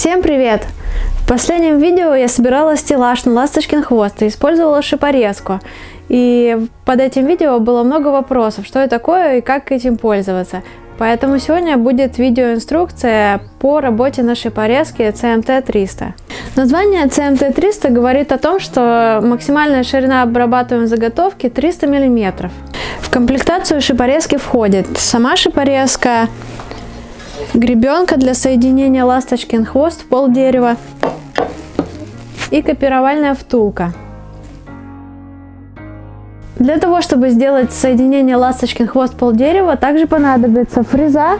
Всем привет! В последнем видео я собирала стеллаж на ласточкин хвост и использовала шипорезку. И под этим видео было много вопросов, что это такое и как этим пользоваться. Поэтому сегодня будет видеоинструкция по работе на шипорезке CMT300. Название CMT300 говорит о том, что максимальная ширина обрабатываемой заготовки 300 мм. В комплектацию шипорезки входит сама шипорезка, гребенка для соединения ласточкин хвост в пол дерева и копировальная втулка. Для того, чтобы сделать соединение ласточкин хвост пол дерева, также понадобится фреза,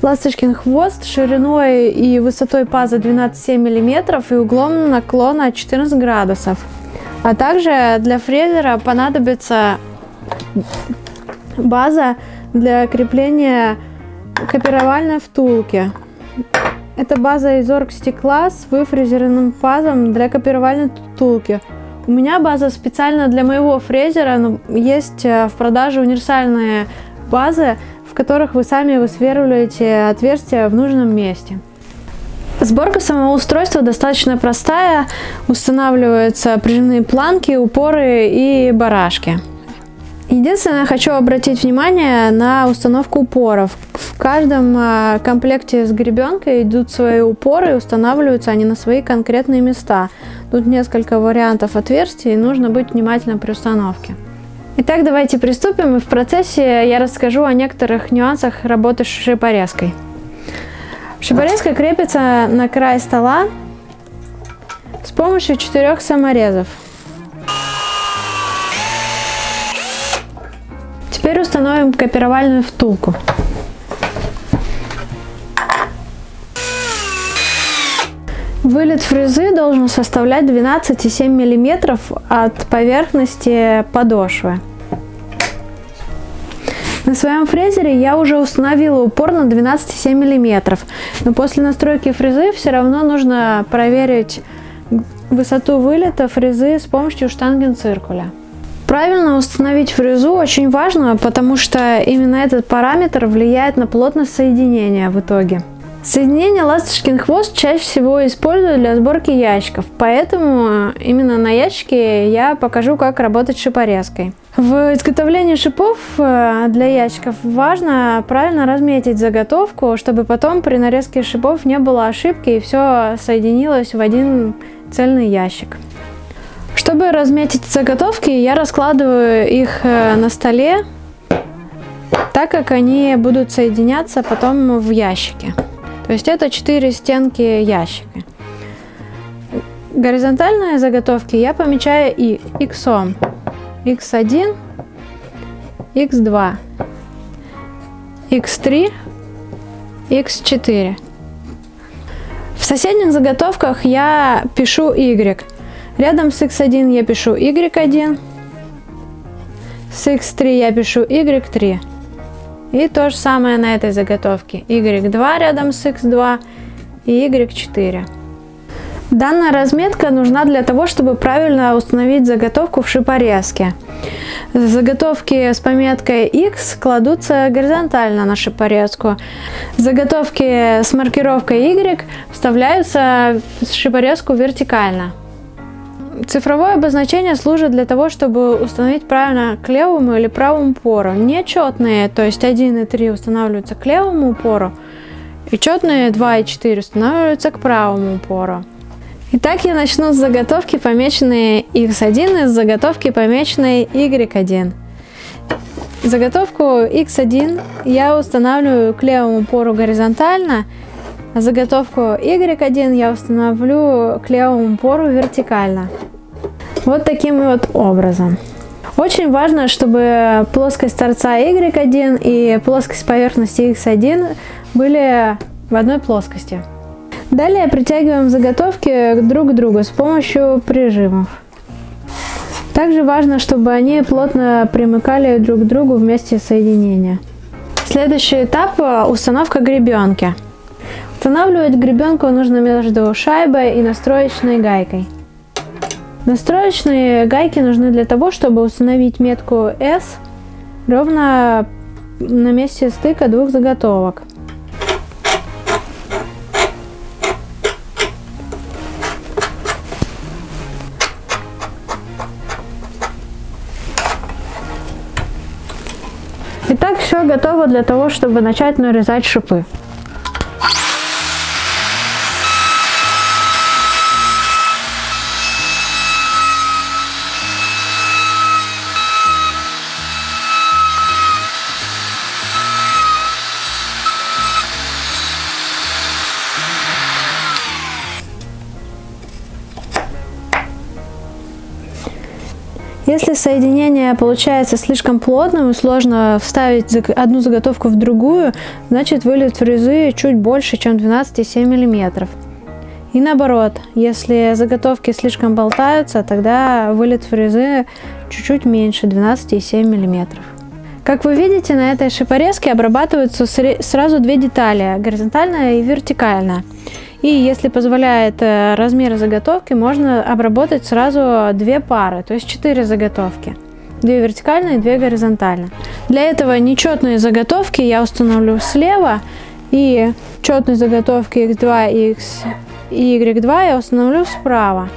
ласточкин хвост шириной и высотой паза 12,7 мм и углом наклона 14 градусов. А также для фрезера понадобится база для крепления копировальной втулки. Это база из оргстекла с выфрезерным пазом для копировальной втулки. У меня база специально для моего фрезера, но есть в продаже универсальные базы, в которых вы сами высверливаете отверстия в нужном месте. Сборка самого устройства достаточно простая. Устанавливаются прижимные планки, упоры и барашки. Единственное, хочу обратить внимание на установку упоров. В каждом комплекте с гребенкой идут свои упоры, и устанавливаются они на свои конкретные места. Тут несколько вариантов отверстий, и нужно быть внимательным при установке. Итак, давайте приступим, и в процессе я расскажу о некоторых нюансах работы с шипорезкой. Шипорезка крепится на край стола с помощью 4 саморезов. Теперь установим копировальную втулку. Вылет фрезы должен составлять 12,7 мм от поверхности подошвы. На своем фрезере я уже установила упор на 12,7 мм, но после настройки фрезы все равно нужно проверить высоту вылета фрезы с помощью штангенциркуля. Правильно установить фрезу очень важно, потому что именно этот параметр влияет на плотность соединения в итоге. Соединение ласточкин хвост чаще всего использую для сборки ящиков, поэтому именно на ящике я покажу, как работать с шипорезкой. В изготовлении шипов для ящиков важно правильно разметить заготовку, чтобы потом при нарезке шипов не было ошибки и все соединилось в один цельный ящик. Чтобы разметить заготовки, я раскладываю их на столе, так как они будут соединяться потом в ящике. То есть это 4 стенки ящика. Горизонтальные заготовки я помечаю и иксом. Х1, Х2, Х3, Х4. В соседних заготовках я пишу Y. Рядом с X1 я пишу Y1, с X3 я пишу Y3. И то же самое на этой заготовке. Y2 рядом с X2 и Y4. Данная разметка нужна для того, чтобы правильно установить заготовку в шипорезке. Заготовки с пометкой X кладутся горизонтально на шипорезку. Заготовки с маркировкой Y вставляются в шипорезку вертикально. Цифровое обозначение служит для того, чтобы установить правильно к левому или правому упору. Нечетные, то есть 1 и 3 устанавливаются к левому упору, и четные 2 и 4 устанавливаются к правому упору. Итак, я начну с заготовки, помеченной X1, и с заготовки, помеченной Y1. Заготовку X1 я устанавливаю к левому упору горизонтально, а заготовку Y1 я установлю к левому упору вертикально. Вот таким вот образом. Очень важно, чтобы плоскость торца Y1 и плоскость поверхности X1 были в одной плоскости. Далее притягиваем заготовки друг к другу с помощью прижимов. Также важно, чтобы они плотно примыкали друг к другу в месте соединения. Следующий этап – установка гребенки. Устанавливать гребенку нужно между шайбой и настроечной гайкой. Настроечные гайки нужны для того, чтобы установить метку S ровно на месте стыка двух заготовок. Итак, все готово для того, чтобы начать нарезать шипы. Если соединение получается слишком плотным и сложно вставить одну заготовку в другую, значит вылет фрезы чуть больше, чем 12,7 мм. И наоборот, если заготовки слишком болтаются, тогда вылет фрезы чуть-чуть меньше, 12,7 мм. Как вы видите, на этой шипорезке обрабатываются сразу две детали, горизонтальная и вертикальная. И если позволяет размер заготовки, можно обработать сразу две пары, то есть 4 заготовки. 2 вертикальные и 2 горизонтальные. Для этого нечетные заготовки я установлю слева, и четные заготовки X2 и Y2 я установлю справа.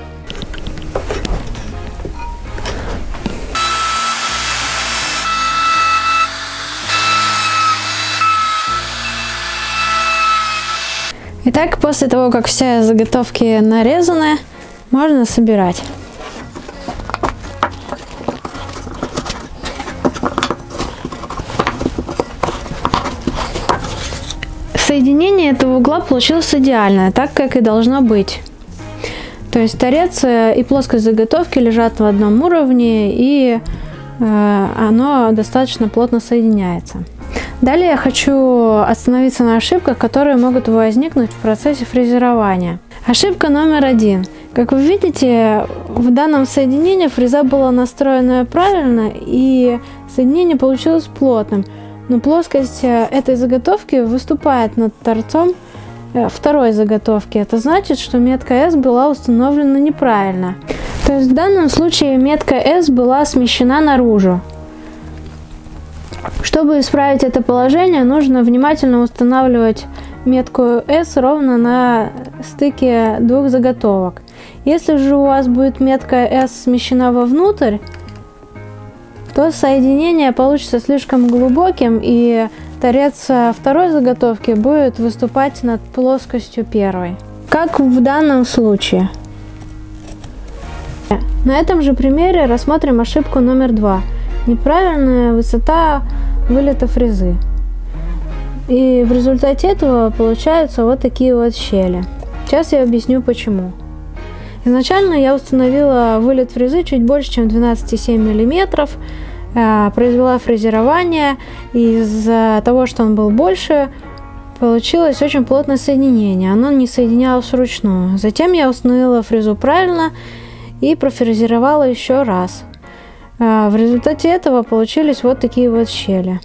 Итак, после того, как все заготовки нарезаны, можно собирать. Соединение этого угла получилось идеальное, так как и должно быть. То есть торец и плоскость заготовки лежат в одном уровне, и оно достаточно плотно соединяется. Далее я хочу остановиться на ошибках, которые могут возникнуть в процессе фрезерования. Ошибка номер 1. Как вы видите, в данном соединении фреза была настроена правильно, и соединение получилось плотным, но плоскость этой заготовки выступает над торцом второй заготовки. Это значит, что метка S была установлена неправильно. То есть в данном случае метка S была смещена наружу. Чтобы исправить это положение, нужно внимательно устанавливать метку S ровно на стыке двух заготовок. Если же у вас будет метка S смещена вовнутрь, то соединение получится слишком глубоким, и торец второй заготовки будет выступать над плоскостью первой. Как в данном случае. На этом же примере рассмотрим ошибку номер 2. Неправильная высота вылета фрезы. И в результате этого получаются вот такие вот щели. Сейчас я объясню почему. Изначально я установила вылет фрезы чуть больше, чем 12,7 мм, произвела фрезерование, и из-за того, что он был больше, получилось очень плотное соединение. Оно не соединялось вручную. Затем я установила фрезу правильно и профрезеровала еще раз. В результате этого получились вот такие вот щели.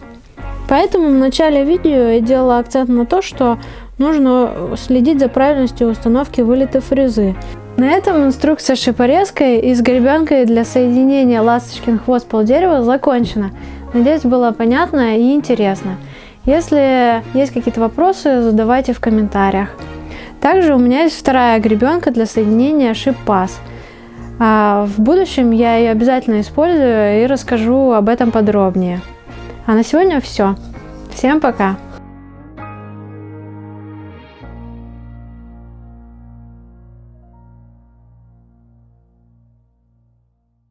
Поэтому в начале видео я делала акцент на то, что нужно следить за правильностью установки вылета фрезы. На этом инструкция с шипорезкой и с гребенкой для соединения ласточкин хвост полдерева закончена. Надеюсь, было понятно и интересно. Если есть какие-то вопросы, задавайте в комментариях. Также у меня есть вторая гребенка для соединения шип-паз. В будущем я ее обязательно использую и расскажу об этом подробнее. А на сегодня все. Всем пока!